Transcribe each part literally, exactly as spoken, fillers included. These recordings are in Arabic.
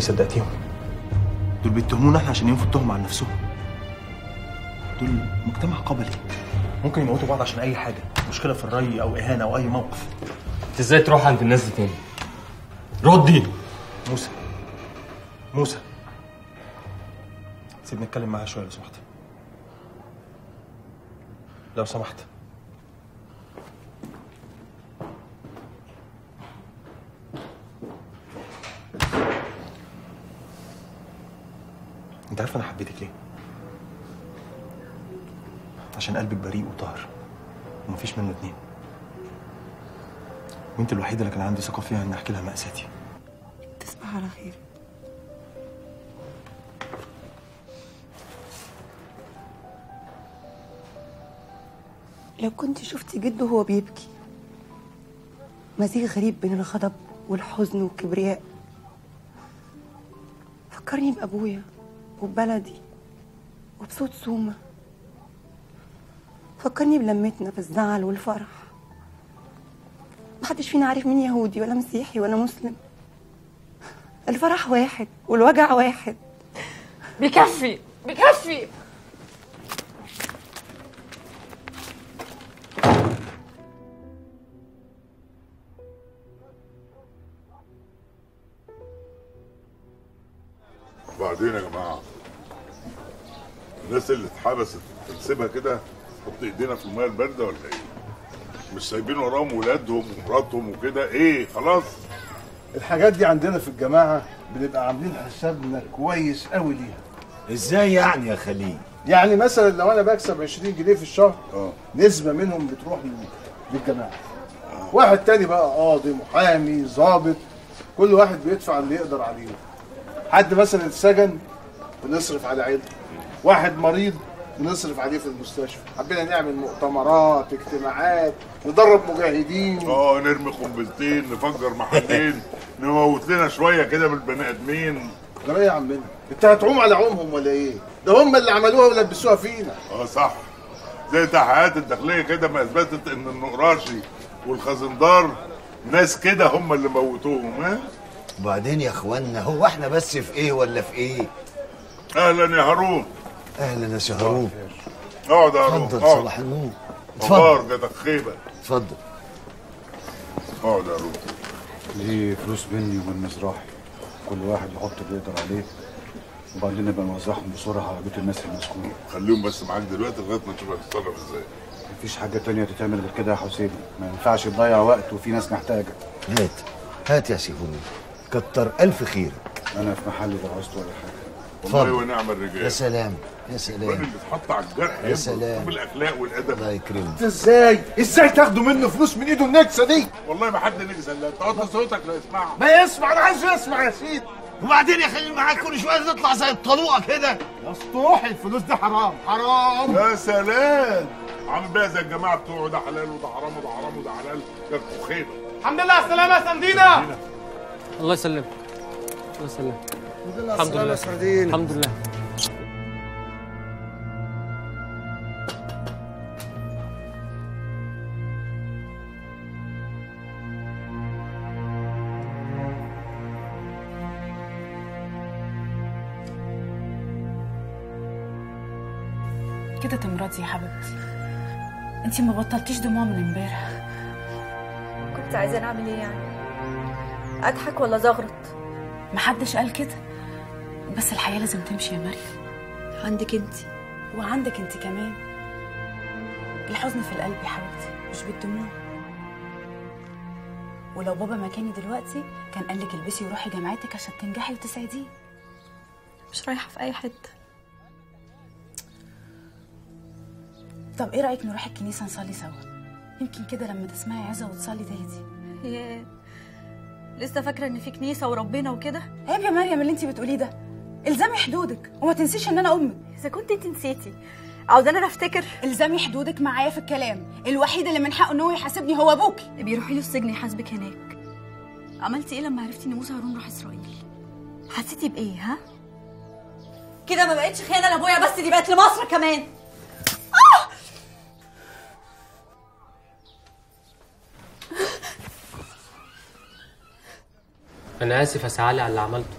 تكوني صدقتيهم. دول بيتهمونا احنا عشان ينفوا التهمه عن نفسهم. دول مجتمع قبلي، ممكن يموتوا بعض عشان اي حاجه، مشكله في الري او اهانه او اي موقف. انت ازاي تروح عند الناس دي تاني؟ ردي موسى. موسى سيبني اتكلم معاها شويه لو سمحت. لو سمحت. انت عارفه انا حبيتك ليه؟ عشان قلبك بريء وطاهر ومفيش منه اتنين، وانت الوحيده اللي كان عندي ثقه فيها اني احكي لها مأساتي. تصبح على خير. لو كنت شفتي جده وهو بيبكي، مزيج غريب بين الغضب والحزن والكبرياء، فكرني بأبويا وببلدي وبصوت سومة، فكرني بلمتنا بالزعل والفرح. محدش فينا عارف مين يهودي ولا مسيحي ولا مسلم، الفرح واحد والوجع واحد. بيكفي بيكفي. وبعدين يا جماعه، الناس اللي اتحبست نسيبها كده، نحط ايدينا في الميه البارده ولا ايه؟ مش سايبين وراهم ولادهم ومراتهم وكده، ايه خلاص؟ الحاجات دي عندنا في الجماعه بنبقى عاملين حسابنا كويس قوي ليها. ازاي يعني يا خليل؟ يعني مثلا لو انا بكسب عشرين جنيه في الشهر، أوه. نسبه منهم بتروح للجماعه. أوه. واحد تاني بقى قاضي، محامي، ظابط، كل واحد بيدفع اللي يقدر عليه. حد مثلا اتسجن بنصرف على عيلته، واحد مريض بنصرف عليه في المستشفى. حبينا نعمل مؤتمرات، اجتماعات، ندرب مجاهدين، اه نرمي قنبلتين، نفجر محلين، نموت لنا شويه كده من البني ادمين. ده ايه يا عمنا؟ انت هتعوم على عومهم ولا ايه؟ ده هم اللي عملوها ولبسوها فينا. اه صح، زي التحقيقات الداخليه كده ما اثبتت ان النقراشي والخزندار ناس كده هم اللي موتوهم. ها؟ وبعدين يا اخوانا، هو احنا بس في ايه ولا في ايه؟ اهلا يا هارون. اهلا يا سي هارون. اقعد يا هارون. اتفضل صلاح النور. اتفضل جدك خيبه. اتفضل. اقعد يا هارون. دي فلوس مني ومن مزراحي، كل واحد يحط اللي يقدر عليه، وبعدين نبقى نوزعهم بسرعه على بيت الناس المسكونه. خليهم بس معاك دلوقتي لغايه ما تشوف هتتصرف ازاي. مفيش حاجه تانيه تتعمل غير كده يا حسين، ما ينفعش تضيع وقت وفي ناس محتاجه. هات هات يا سي هارون. كتر ألف خيرك. أنا في محلي لا عوزت ولا حاجة. والله ونعم الرجال. يا سلام يا سلام. الراجل اللي اتحط على الجرح يا سلام بالأخلاق والأدب. الله يكرمك. أنت إزاي؟ إزاي تاخدوا منه فلوس من إيده النكسة دي؟ والله ما حد نكسة، لا أنت قلت صوتك لا يسمعه. ما يسمع، أنا عايزه يسمع يا سيدي. وبعدين يا خليل معاك كل شوية تطلع زي الطلوقة كده. يا اسطوحي الفلوس دي حرام حرام. يا سلام. عامل بقى زي الجماعة بتوعه، ده حلال وده حرام وده حرام وده حلال، جابكوا خيبة. الحمد لله على السلامة يا سندينا. الله يسلمك. الله يسلمك. الحمد لله الحمد لله الحمد لله. كده تمرضي يا حبيبتي، انتي ما بطلتيش دموع من امبارح. كنت عايزه اعمل ايه يعني؟ اضحك ولا زغرط؟ محدش قال كده، بس الحياه لازم تمشي يا مريم. عندك انت وعندك انت كمان. الحزن في القلب يا حبيبتي مش بالدموع. ولو بابا مكاني دلوقتي كان قال لك البسي وروحي جامعتك عشان تنجحي وتسعديه. مش رايحه في اي حته. طب ايه رايك نروح الكنيسه نصلي سوا؟ يمكن كده لما تسمعي عزه وتصلي تهدي. ياه، لسه فاكره ان في كنيسه وربنا وكده؟ عيب يا مريم اللي انت بتقوليه ده، الزمي حدودك وما تنسيش ان انا امك. اذا كنت انت نسيتي عاوزه انا افتكر؟ الزمي حدودك معايا في الكلام، الوحيد اللي من حقه ان هو يحاسبني هو ابوكي. بيروحي له السجن يحاسبك هناك. عملتي ايه لما عرفتي ان موسى هارون راح اسرائيل؟ حسيتي بايه؟ ها؟ كده ما بقتش خيانه لابويا بس، دي بقت لمصر كمان. آه! أنا آسف يا سعالي على اللي عملته،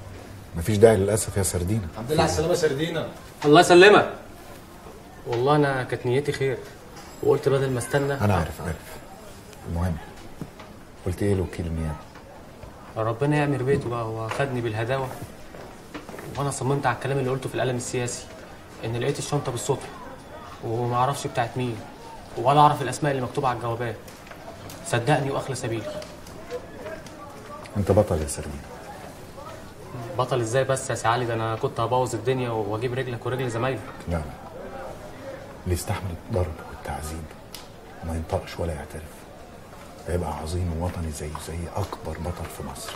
مفيش داعي للاسف يا سردينة. الحمد لله على السلامة يا سردينة. الله يسلمك. والله انا كانت نيتي خير وقلت بدل ما استنى. انا عارف عارف. المهم قلت ايه لوكيل النيابة؟ ربنا يأمر بيته بقى، هو خدني بالهداوة وانا صممت على الكلام اللي قلته في القلم السياسي، ان لقيت الشنطة بالصدفة وما اعرفش بتاعت مين ولا اعرف الاسماء اللي مكتوبة على الجوابات. صدقني واخلى سبيلي. انت بطل يا سردينة. بطل ازاي بس يا سعالي؟ ده انا كنت هبوظ الدنيا واجيب رجلك ورجل زمايلك. لا لا، اللي يستحمل الضرب والتعذيب وما ينطقش ولا يعترف هيبقى عظيم ووطني زيه زي اكبر بطل في مصر.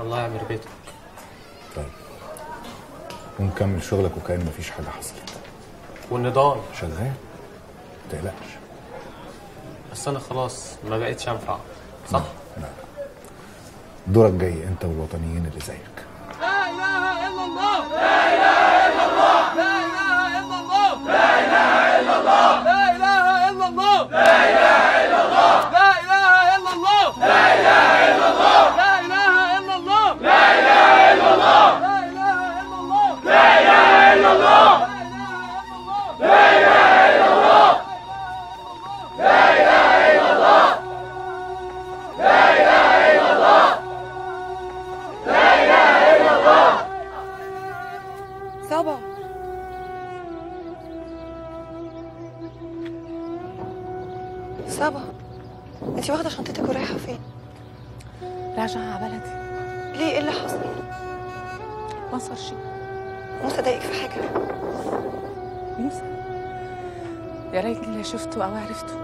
الله يعمر بيتك. طيب ونكمل شغلك وكأن مفيش حاجه حصلت. والنضال شغال ما تقلقش. بس انا خلاص ما بقتش انفع صح؟ لا لا، دورك جاي انت والوطنيين اللي زيك. لا اله الا الله، لا اله الا الله، لا اله الا الله، لا اله الا الله، لا اله الا الله، لا اله الا الله، لا اله الا الله، لا اله الا الله، لا اله الا الله، لا اله الا الله، لا اله الا الله، لا اله الا الله، لا اله الا الله، لا اله الا الله، لا اله الا الله، لا اله الا الله. صبا صبا، انت واخده شنطتك ورايحه فين؟ راجعه على بلدي. ليه؟ ايه اللي حصل؟ ما صار شيء. موسى ضايقك في حاجه؟ موسى يا ريتني لا شفته او عرفته.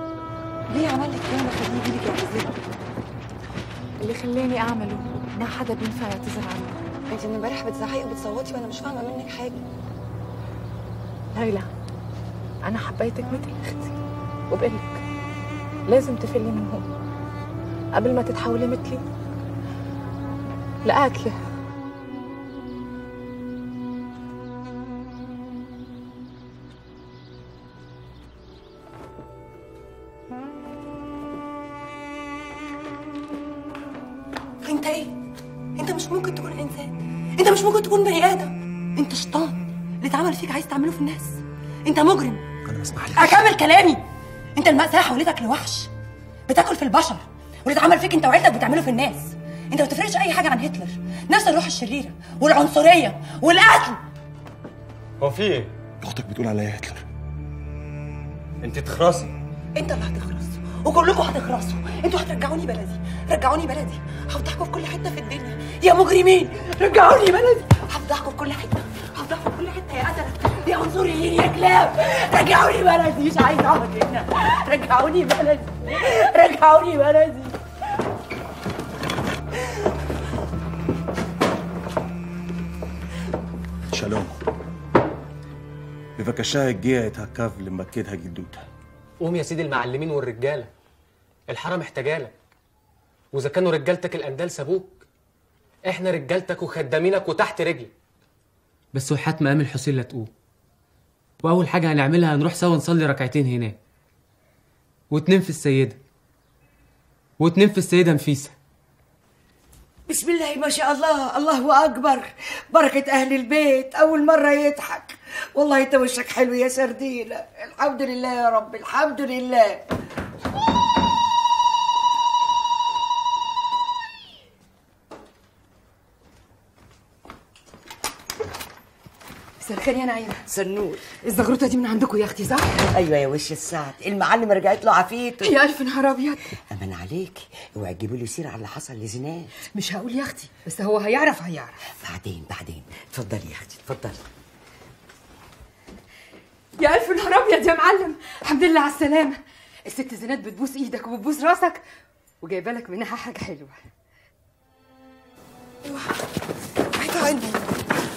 ليه عمل لك ايه اللي خليه يجي لك اعتذار؟ اللي خلاني اعمله ما حدا بينفع يعتذر عنه. انت من امبارح بتزعقي وبتصوتي وانا مش فاهمه منك حاجه. ليلى انا حبيتك مثل اختي، وبقلك لازم تفلي منهم قبل ما تتحولي مثلي لقاتله. انت ايه؟ انت مش ممكن تكون انسان، انت مش ممكن تكون بني ادم، انت شيطان. اللي اتعمل فيك عايز تعمله في الناس. انت مجرم. انا ما اسمحلكش. اكمل كلامي. انت المأساة حولتك لوحش بتاكل في البشر، واللي اتعمل فيك انت وعيلتك بتعمله في الناس. انت ما تفرقش اي حاجه عن هتلر، نفس الروح الشريره والعنصريه والقتل. هو في ايه؟ اختك بتقول عليا هتلر. انت تخرصي. انت اللي هتخرص وكلكم هتخرصوا. انتوا هترجعوني بلدي، رجعوني بلدي، هفضحكوا في كل حته في الدنيا يا مجرمين. رجعوني بلدي، هفضحكوا في كل حته، هفضحكوا في كل حته يا قتله يا عنصريين يا كلاب. رجعوني بلدي، مش عايزة اقعد هنا. رجعوني بلدي، رجعوني بلدي. شالوم بفكشها الجيه يتهكف لما كيدها جدودها. قوم يا سيدي المعلمين والرجاله، الحاره محتاجالك. واذا كانوا رجالتك الاندال سابوك، احنا رجالتك وخدامينك وتحت رجلك. بس وحات مقام الحسين لا تقوم. واول حاجه هنعملها هنروح سوا نصلي ركعتين هناك، واتنين في السيده، واتنين في السيده نفيسه. بسم الله ما شاء الله، الله اكبر، بركه اهل البيت. اول مره يضحك. والله انت وشك حلو يا سردينة. الحمد لله يا رب، الحمد لله. مساء الخير يا نعيمة. مساء النور. الزغروطة دي من عندكم يا أختي صح؟ أيوة يا وش السعد، المعلم رجعت له عافيته. يا ألف نهار أبيض. أمان عليك، أوعي تجيبي له سيرة على اللي حصل لزينات. مش هقول يا أختي، بس هو هيعرف هيعرف. بعدين بعدين، اتفضلي يا أختي اتفضلي. يا ألف نهار أبيض يا معلم، الحمد لله على السلامة. الست زينات بتبوس إيدك وبتبوس راسك وجايبة لك منها حاجة حلوة. أيوة رجعوني،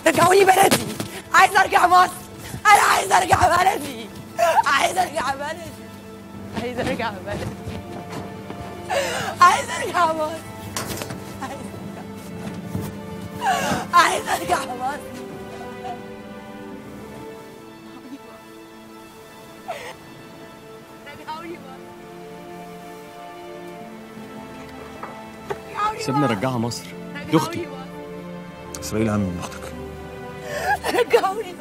رجعوني بلدي، عايز ارجع مصر، انا عايز ارجع بلدي، عايز ارجع بلدي، عايز ارجع بلدي، عايز ارجع مصر، عايز ارجع مصر. سيبنا رجعها مصر، يا اختي اسرائيل اهم من اختك. رجعوني.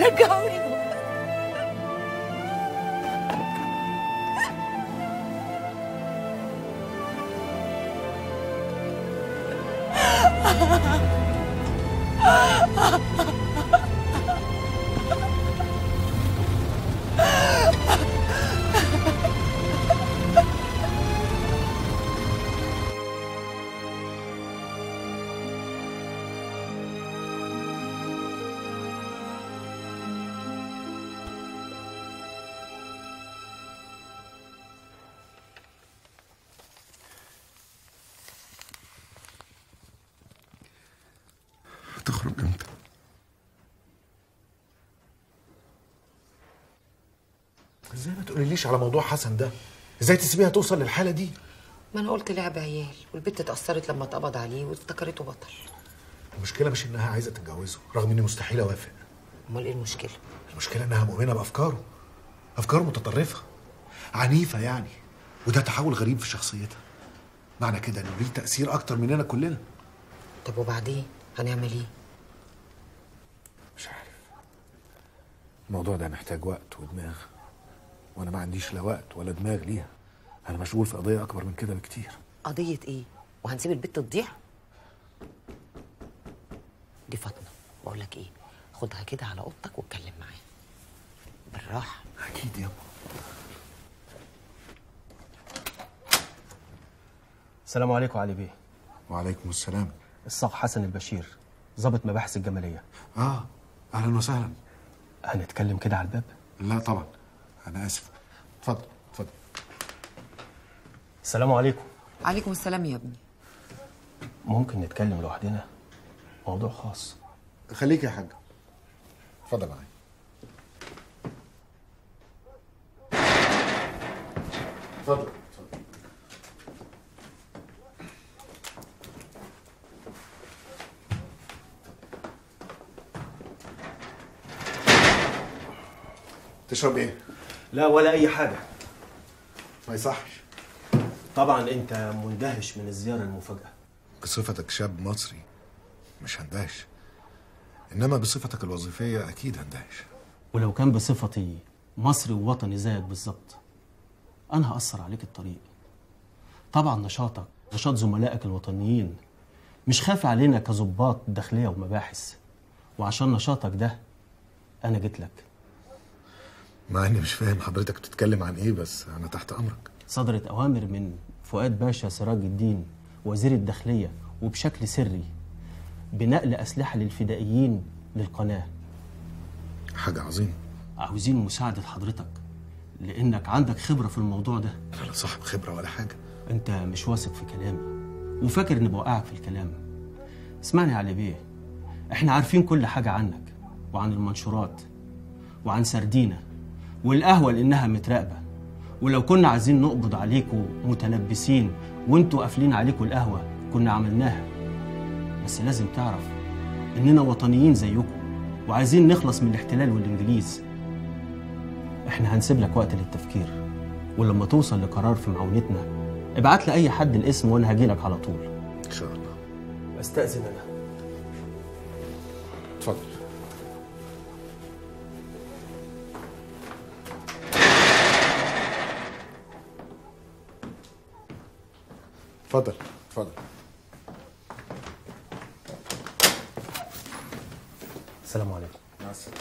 رجعوني. تخرج امتى؟ ازاي ما تقوليليش على موضوع حسن ده؟ ازاي تسيبيها توصل للحاله دي؟ ما انا قلت لعب عيال، والبت اتأثرت لما اتقبض عليه وافتكرته بطل. المشكله مش انها عايزه تتجوزه رغم اني مستحيل اوافق. امال ايه المشكله؟ المشكله انها مؤمنه بافكاره، افكاره متطرفه عنيفه يعني، وده تحول غريب في شخصيتها. معنى كده انه ليه تأثير اكتر مننا كلنا. طب وبعدين هنعمل ايه؟ مش عارف. الموضوع ده محتاج وقت ودماغ، وانا ما عنديش لا وقت ولا دماغ ليها. انا مشغول في قضيه اكبر من كده بكتير. قضيه ايه؟ وهنسيب البت تضيع؟ دي فاطمه، بقول لك ايه، خدها كده على اوضتك واتكلم معاها بالراحه. اكيد يابا. السلام عليكم علي بيه. وعليكم السلام. الصاغ حسن البشير، ضابط مباحث الجماليه. اه اهلا وسهلا. هنتكلم كده على الباب؟ لا طبعا، انا اسف. اتفضل اتفضل. السلام عليكم. عليكم السلام يا ابني. ممكن نتكلم لوحدنا؟ موضوع خاص. خليك يا حاج. اتفضل معايا. اتفضل. تشرب ايه؟ لا ولا اي حاجه. ما يصحش. طبعا انت مندهش من الزياره المفاجاه. بصفتك شاب مصري مش هندهش، انما بصفتك الوظيفيه اكيد هندهش. ولو كان بصفتي مصري ووطني زيك بالظبط، انا هاثر عليك الطريق. طبعا نشاطك نشاط زملائك الوطنيين مش خاف علينا كظباط داخليه ومباحث، وعشان نشاطك ده انا جيت لك. مع اني مش فاهم حضرتك بتتكلم عن ايه، بس انا تحت امرك. صدرت اوامر من فؤاد باشا سراج الدين وزير الداخليه، وبشكل سري، بنقل اسلحه للفدائيين للقناه. حاجه عظيمه. عاوزين مساعده حضرتك لانك عندك خبره في الموضوع ده. انا لا صاحب خبره ولا حاجه. انت مش واثق في كلامي وفاكر اني بوقعك في الكلام. اسمعني يا علي بيه، احنا عارفين كل حاجه عنك وعن المنشورات وعن سردينه، والقهوة لأنها متراقبة. ولو كنا عايزين نقبض عليكوا متلبسين وانتوا قافلين عليكوا القهوة كنا عملناها، بس لازم تعرف إننا وطنيين زيكوا وعايزين نخلص من الاحتلال والإنجليز. إحنا هنسيب لك وقت للتفكير، ولما توصل لقرار في معاونتنا ابعت لي أي حد الاسم وأنا هجيلك على طول إن شاء الله. أستأذن أنا. اتفضل. اتفضل اتفضل. السلام عليكم. مع السلامة.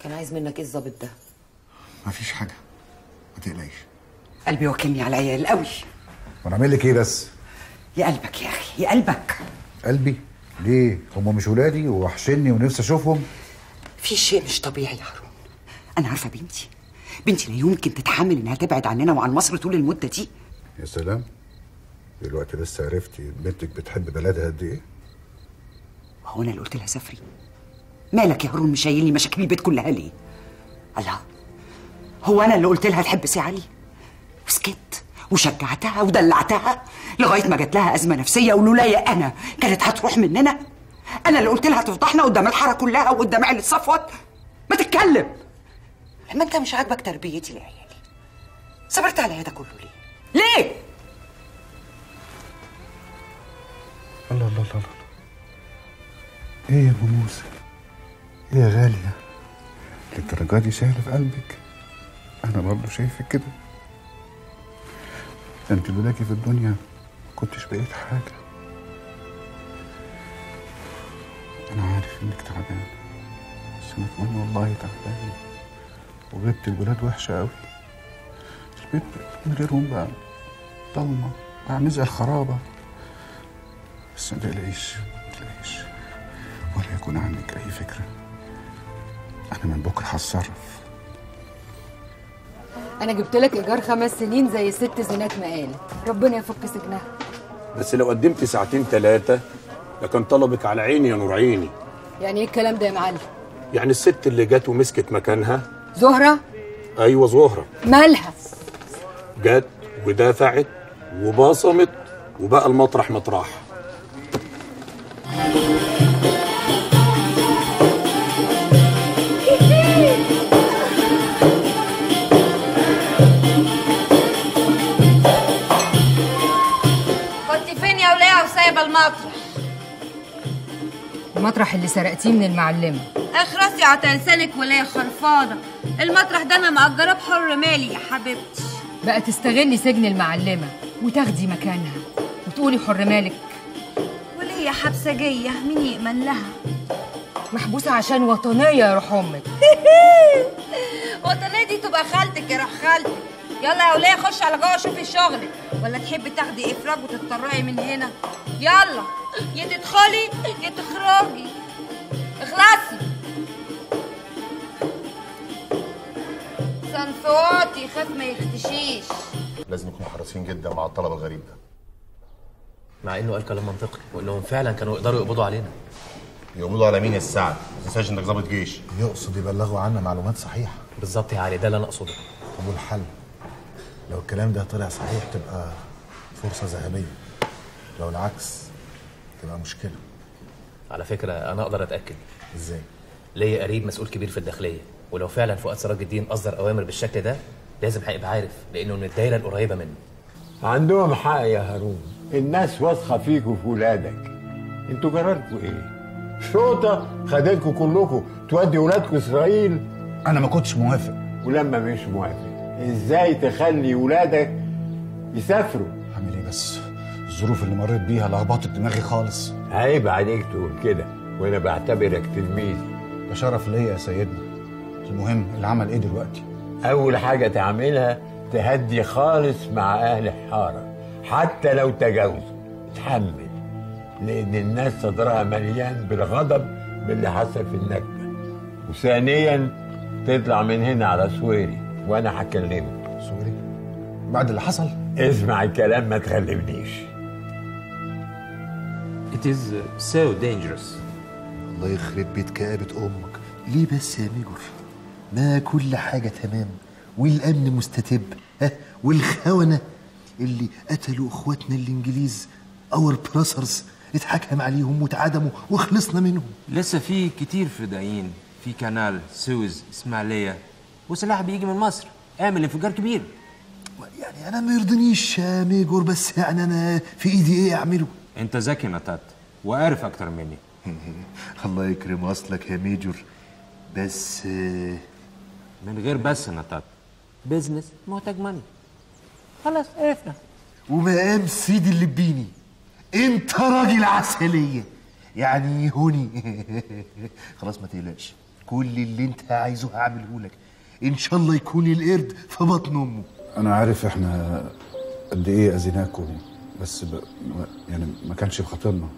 كان عايز منك ايه الظابط ده؟ مفيش حاجة، ما تقلقيش. قلبي واكلني على العيال قوي. وانا اعمل لك ايه بس؟ يا قلبك يا اخي، يا قلبك. قلبي؟ ليه؟ هم مش ولادي ووحشني ونفسي اشوفهم. في شيء مش طبيعي يا هارون. انا عارفة بنتي، بنتي لا يمكن تتحمل انها تبعد عننا وعن مصر طول المده دي. يا سلام، دلوقتي لسه عرفتي بنتك بتحب بلدها قد ايه؟ هو انا اللي قلت لها سافري؟ مالك يا هارون مشايل لي مشاكل البيت كلها ليه؟ الله، هو انا اللي قلت لها تحب سي علي؟ وسكت وشجعتها ودلعتها لغايه ما جات لها ازمه نفسيه، ولولايا انا كانت هتروح مننا. انا اللي قلت لها تفضحنا قدام الحاره كلها وقدام عيله صفوت ما تتكلم، ما انت مش عاجبك تربيتي لعيالي؟ صبرت على هذا كله ليه؟ ليه؟ الله الله الله الله. ايه يا ابو موسى؟ ايه يا غالية؟ للدرجة دي سهل في قلبك؟ انا برضه شايفك كده. انت لولاكي في الدنيا كنتش بقيت حاجة. انا عارف انك تعبان، بس انا كمان والله تعبان وغبت. الولاد وحشة قوي، البيت من غيرهم بقى ضلمة، أعمزة الخرابة. بس ما تقلقيش ما تقلقيش ولا يكون عندك أي فكرة، أنا من بكرة هتصرف. أنا جبت لك إيجار خمس سنين زي الست زينات ما قالت، ربنا يفك سجنها. بس لو قدمت ساعتين تلاتة لكان طلبك على عيني يا نور عيني. يعني إيه الكلام ده يا معلم؟ يعني الست اللي جت ومسكت مكانها زهرة؟ أيوة زهرة. مالها؟ جت ودافعت وبصمت وبقى المطرح مطرح. كنت فين يا وليه وسايبه المطرح؟ المطرح اللي سرقتيه من المعلمه. اخرسي عتلسلك وليه خرفانه، المطرح ده انا مأجراه بحر مالي يا حبيبتي. بقى تستغلي سجن المعلمه وتاخدي مكانها وتقولي حر مالك. وليه حبسجيه مين يأمن لها؟ محبوسه عشان وطنيه يا روح امك. وطنيه دي تبقى خالتك يا روح خالتك. يلا يا وليه خش على جوه شوفي شغلك، ولا تحبي تاخدي افراج وتتطرقي من هنا؟ يلا يا تدخلي يا تخرجي، اخلصي. احسن صوتي خاف ما يختشيش. لازم يكونوا حريصين جدا مع الطلب الغريب ده، مع انه قال كلام منطقي وانهم فعلا كانوا يقدروا يقبضوا علينا. يقبضوا على مين يا السعد؟ ما تنساش انك ضابط جيش. يقصد يبلغوا عنا معلومات صحيحه. بالظبط يا علي، ده اللي انا اقصده. طب والحل؟ لو الكلام ده طلع صحيح تبقى فرصه ذهبيه، لو العكس تبقى مشكله. على فكره انا اقدر اتاكد. ازاي؟ ليا قريب مسؤول كبير في الداخليه، ولو فعلا فؤاد سراج الدين اصدر اوامر بالشكل ده لازم هيبقى عارف، لانه من الدايره القريبه منه. عندهم حق يا هارون، الناس واثقه فيك وفي ولادك. انتوا جرالكوا ايه؟ الشرطه خدتكوا كلكوا تودي ولادكوا اسرائيل. انا ما كنتش موافق. ولما مش موافق ازاي تخلي ولادك يسافروا؟ اعمل ايه بس؟ الظروف اللي مريت بيها لخبطت دماغي خالص. عيب عليك تقول كده، وانا بعتبرك تلميذي. ده شرف ليا يا سيدنا. المهم العمل ايه دلوقتي؟ اول حاجه تعملها تهدي خالص مع اهل الحاره، حتى لو تجاوزوا اتحمل، لان الناس صدرها مليان بالغضب باللي حصل في النكبه. وثانيا تطلع من هنا على سويري وانا هكلمك. سويري؟ بعد اللي حصل؟ اسمع الكلام ما تغلبنيش. It is so dangerous. الله يخرب بيت كآبة امك. ليه بس يا ميجور؟ ما كل حاجة تمام والأمن مستتب، ها، والخونة اللي قتلوا إخواتنا الإنجليز اور براثرز اتحكم عليهم واتعدموا وخلصنا منهم. لسه في كتير فدائيين في كنال، سويز، إسماعيلية، وسلاح بيجي من مصر، اعمل انفجار كبير. يعني أنا ما يرضنيش يا ميجور، بس يعني أنا في إيدي إيه أعمله؟ أنت ذكي نطاط وعارف أكتر مني. الله يكرم أصلك يا ميجور، بس من غير بس نطاط، بيزنس محتاج ماني. خلاص عرفنا. ومقام سيد اللبيني، انت راجل عسليه يعني هوني. خلاص ما تقلقش، كل اللي انت عايزه هعمله لك، ان شاء الله يكون القرد في بطن امه. انا عارف احنا قد ايه اذيناكم، بس ب... يعني ما كانش بخاطرنا.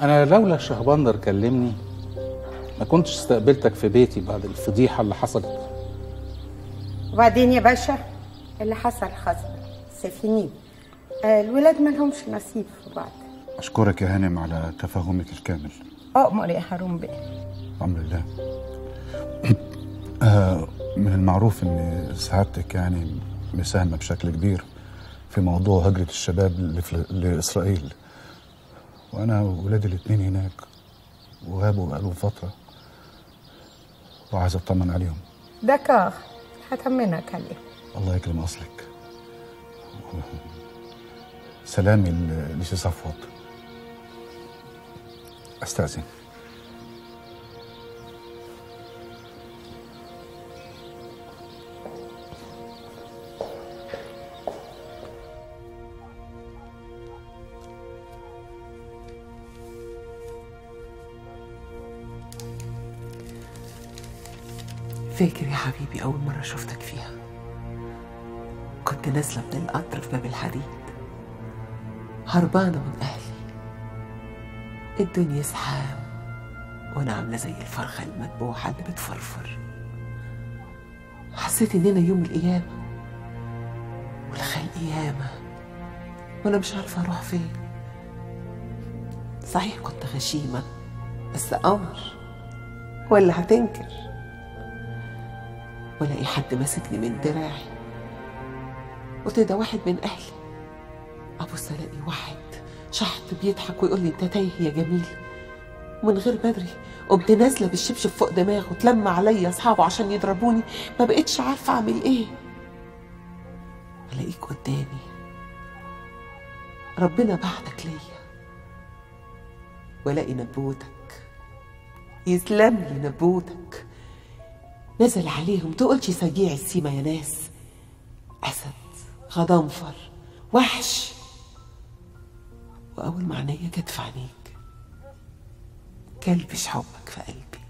انا لولا الشيخ بندر كلمني ما كنتش استقبلتك في بيتي بعد الفضيحة اللي حصلت. وبعدين يا باشا اللي حصل حصل، سفينين الولاد ما لهمش نصيب في بعض. أشكرك يا هانم على تفهمك الكامل. أؤمر يا هارون بيه. الحمد لله. آه من المعروف إن سعادتك يعني مساهمة بشكل كبير في موضوع هجرة الشباب لإسرائيل، وأنا وولادي الاتنين هناك وغابوا بقالهم فترة، وعايز أطمن عليهم. دكاغ هطمنك عليه. الله يكرم اصلك. سلامي لسي صفوت. استاذن. فاكر يا حبيبي أول مرة شفتك فيها؟ كنت نازلة من القطر في باب الحديد هربانة من أهلي، الدنيا زحام وأنا عاملة زي الفرخة المدبوحة اللي بتفرفر. حسيت إننا يوم القيامة والخلق ياما وأنا مش عارفة أروح فين. صحيح كنت غشيمة بس قمر، ولا هتنكر؟ ولاقي حد ماسكني من دراعي، قلت ده واحد من اهلي، ابص الاقي واحد شحط بيضحك ويقول لي انت تايه يا جميل. ومن غير ما ادري قمت نازله بالشبشب فوق دماغه وتلمى عليا اصحابه عشان يضربوني، ما بقتش عارفه اعمل ايه. الاقيك قدامي، ربنا بعتك ليا، والاقي نبوتك، يسلم لي نبوتك، نزل عليهم. تقولش سجيع السيما يا ناس، أسد، غضنفر، وحش. وأول ما عينيا جت في عينيك كلبش حبك في قلبي،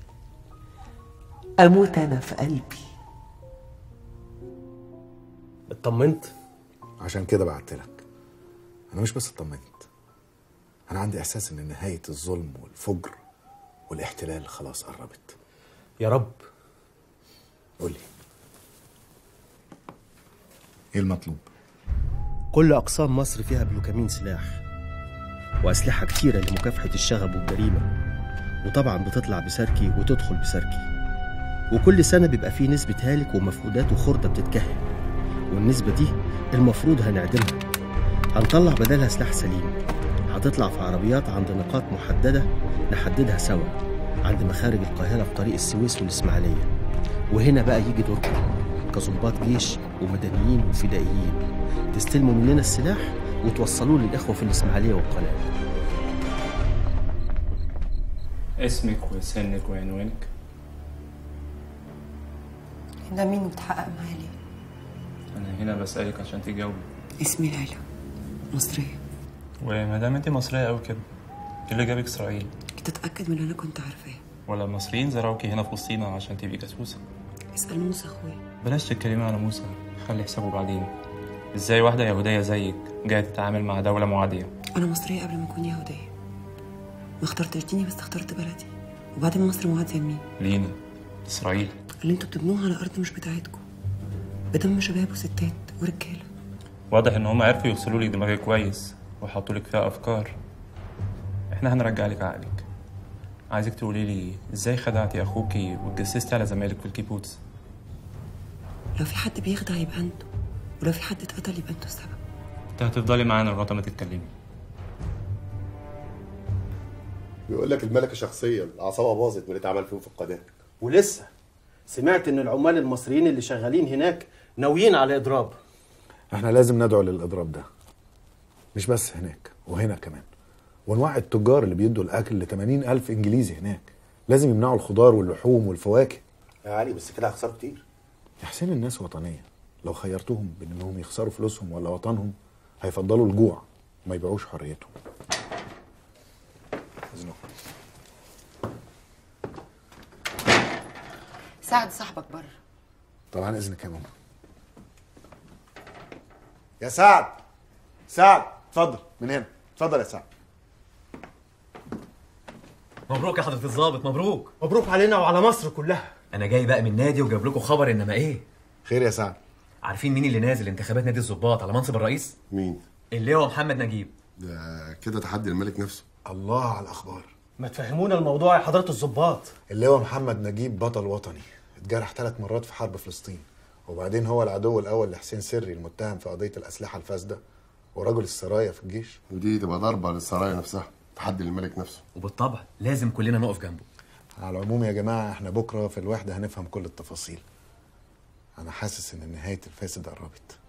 أموت أنا في قلبي. اطمنت؟ عشان كده بعتلك. أنا مش بس اطمنت، أنا عندي إحساس إن نهاية الظلم والفجر والاحتلال خلاص قربت. يا رب. قولي ايه المطلوب؟ كل اقسام مصر فيها بلوكامين سلاح واسلحه كتيره لمكافحه الشغب والجريمه، وطبعا بتطلع بسركي وتدخل بسركي، وكل سنه بيبقى فيه نسبه هالك ومفقودات وخرده بتتكهن، والنسبه دي المفروض هنعدمها. هنطلع بدلها سلاح سليم، هتطلع في عربيات عند نقاط محدده نحددها سوا، عند مخارج القاهره في طريق السويس والاسماعيليه. وهنا بقى يجي دوركم كظباط جيش ومدنيين وفدائيين، تستلموا مننا السلاح وتوصلوه للاخوه في الاسماعيليه والقلعه. اسمك وسنك وعنوانك؟ ده مين متحقق معايا ليه؟ انا هنا بسالك عشان تجاوبي. اسمي ليلى، مصريه. ومادام انت مصريه قوي كده، ايه اللي جابك اسرائيل؟ تتاكد من اللي انا كنت عارفاه. ولا المصريين زرعوكي هنا في وسطينا عشان تبقي جاسوسه؟ اسأل موسى اخويا. بلاش تتكلمي على موسى، خلي حسابه بعدين. ازاي واحده يهوديه زيك جايه تتعامل مع دوله معاديه؟ انا مصريه قبل ما اكون يهوديه، ما اخترتش ديني بس اخترت بلدي. وبعدين مصر معاديه لمين؟ لينا، اسرائيل، اللي انتوا بتبنوها على ارض مش بتاعتكم، بدم شباب وستات ورجاله. واضح ان هم عرفوا يوصلوا لك دماغي كويس وحطوا لك فيها افكار. احنا هنرجع لك عقلك. عايزك تقولي لي ازاي خدعتي اخوكي واتجسستي على زمايلك في الكيبوتس؟ لو في حد بيخدع يبقى انتوا، ولو في حد اتقتل يبقى انتوا السبب. انت هتفضلي معانا لغايه ما تتكلمي. بيقول لك الملكه شخصيا اعصابها باظت من اللي اتعمل فيهم في القناه. ولسه سمعت ان العمال المصريين اللي شغالين هناك ناويين على اضراب. احنا لازم ندعو للاضراب ده، مش بس هناك وهنا كمان. وانواع التجار اللي بيدوا الاكل ل ثمانين ألف انجليزي هناك لازم يمنعوا الخضار واللحوم والفواكه. يا علي بس كده هيخسروا كتير. يا حسين الناس وطنيه، لو خيرتهم بين انهم يخسروا فلوسهم ولا وطنهم هيفضلوا الجوع وما يبيعوش حريتهم. اذنكم. ساعد صاحبك بره. طبعا اذنك يا ماما. يا سعد، سعد اتفضل من هنا، اتفضل يا سعد. مبروك يا حضرة الظابط. مبروك. مبروك علينا وعلى مصر كلها. انا جاي بقى من نادي وجايب لكم خبر. انما ايه؟ خير يا سعد. عارفين مين اللي نازل انتخابات نادي الظباط على منصب الرئيس؟ مين؟ اللي هو محمد نجيب. ده كده تحدي الملك نفسه. الله على الاخبار. ما تفهمونا الموضوع يا حضرة الظباط. اللي هو محمد نجيب بطل وطني، اتجرح ثلاث مرات في حرب فلسطين، وبعدين هو العدو الاول لحسين سري المتهم في قضية الأسلحة الفاسدة ورجل السرايا في الجيش. ودي تبقى ضربة للسرايا نفسها، تحدي للملك نفسه. وبالطبع لازم كلنا نقف جنبه. على العموم يا جماعه احنا بكره في الوحده هنفهم كل التفاصيل. انا حاسس ان نهايه الفاسد قربت.